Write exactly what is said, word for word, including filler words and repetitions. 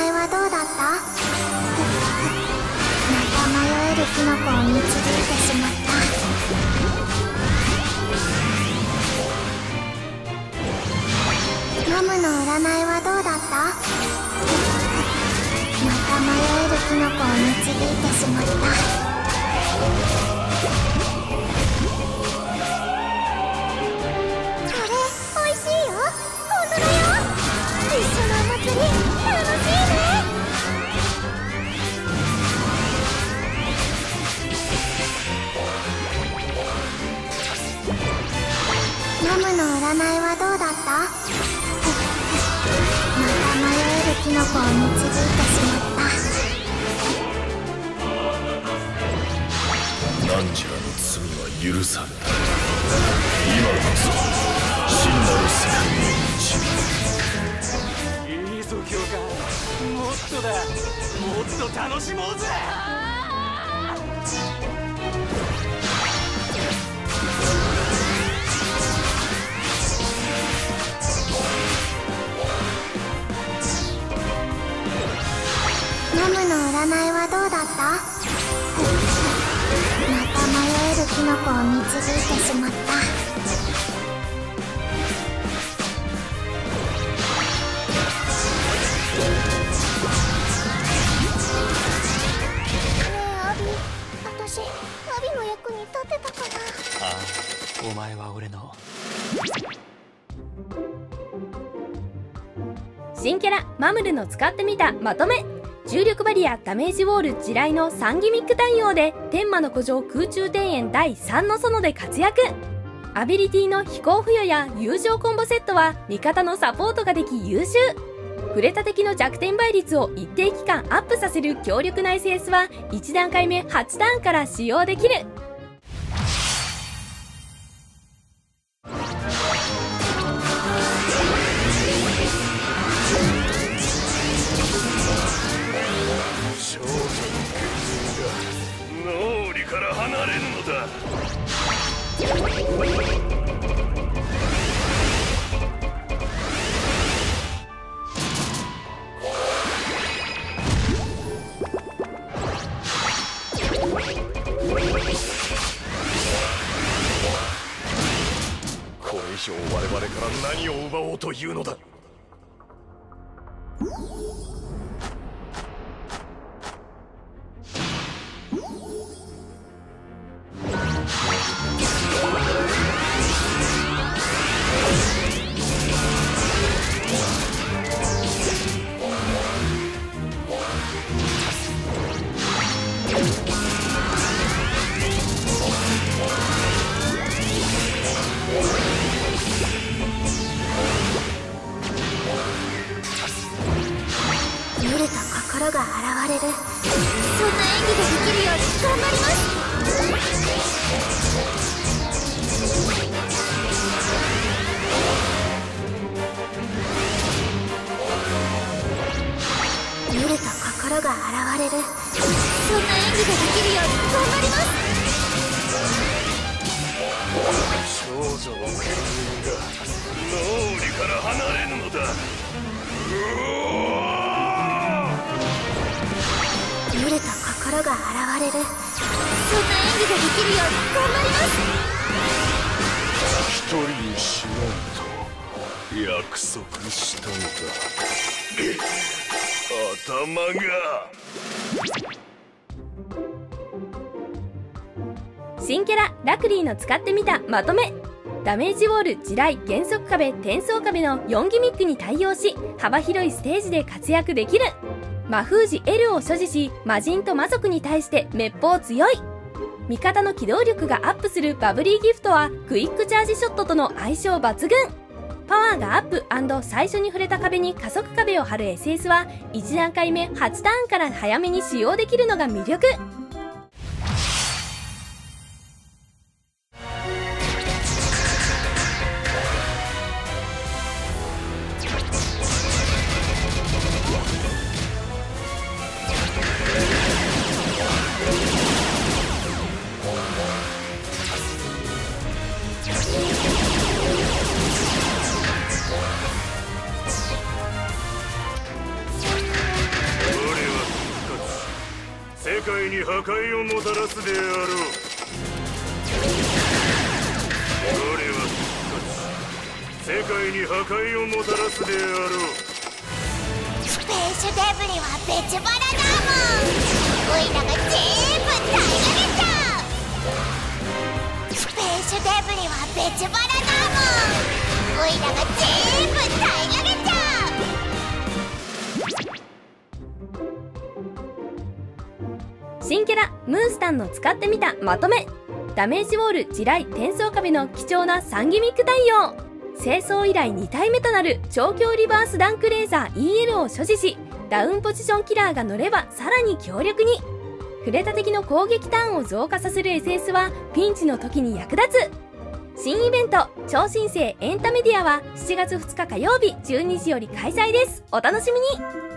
前はどうだった？また迷えるキノコを導いてしまった。マムの占いはどうだった？また迷えるキノコを導いてしまった。これおいしいよ。本物よ。一緒のお祭り楽しいね。マムの占いはどうだった？キノコを導いてしまった。ナンジュラの罪は許されない。今こそ真なる世界に導く。いいぞ教官、もっとだ、もっと楽しもうぜ。ナムの占いはどうだった？また迷えるキノコを導いてしまった。ねえアビ、私アビの役に立てたかな？ああ、お前は俺の新キャラマムルの使ってみたまとめ。重力バリア、ダメージウォール、地雷のさんギミック対応で天魔の古城空中庭園だいさんの園で活躍。アビリティの飛行付与や友情コンボセットは味方のサポートができ優秀。触れた敵の弱点倍率を一定期間アップさせる強力な エスエス はいち段階目はちターンから使用できる。我々から何を奪おうというのだ。新キャララクリーの使ってみたまとめ。ダメージウォール、地雷、減速壁、転送壁のよんギミックに対応し幅広いステージで活躍できる。魔封じ エル を所持し魔人と魔族に対して滅法強い。味方の機動力がアップするバブリーギフトはクイックチャージショットとの相性抜群。パワーがアップ&最初に触れた壁に加速壁を貼る エスエス はいち段階目はちターンから早めに使用できるのが魅力。世界に破壊をもたらすであろう。我は復活、世界に破壊をもたらすであろう。スペーシュデブリは別腹だもん。オイラが全部耐えられた。スペーシュデブリは別腹だもん。オイラが全部耐えられた。新キャラムースタンの使ってみたまとめ。ダメージウォール、地雷、転送壁の貴重なさんギミック対応。清掃以来にたいめとなる超強リバースダンクレーザー イーエル を所持し、ダウンポジションキラーが乗ればさらに強力に。触れた敵の攻撃ターンを増加させる エスエス はピンチの時に役立つ。新イベント超新星エンタメディアはしちがつふつか火曜日じゅうにじより開催です。お楽しみに。